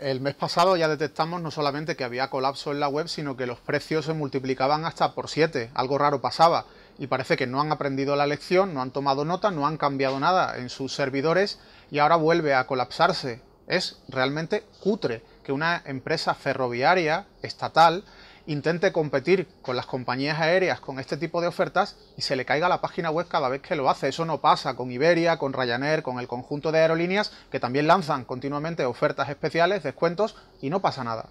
El mes pasado ya detectamos no solamente que había colapso en la web, sino que los precios se multiplicaban hasta por 7, algo raro pasaba, y parece que no han aprendido la lección, no han tomado nota, no han cambiado nada en sus servidores y ahora vuelve a colapsarse. Es realmente cutre que una empresa ferroviaria estatal intente competir con las compañías aéreas con este tipo de ofertas y se le caiga la página web cada vez que lo hace. Eso no pasa con Iberia, con Ryanair, con el conjunto de aerolíneas que también lanzan continuamente ofertas especiales, descuentos y no pasa nada.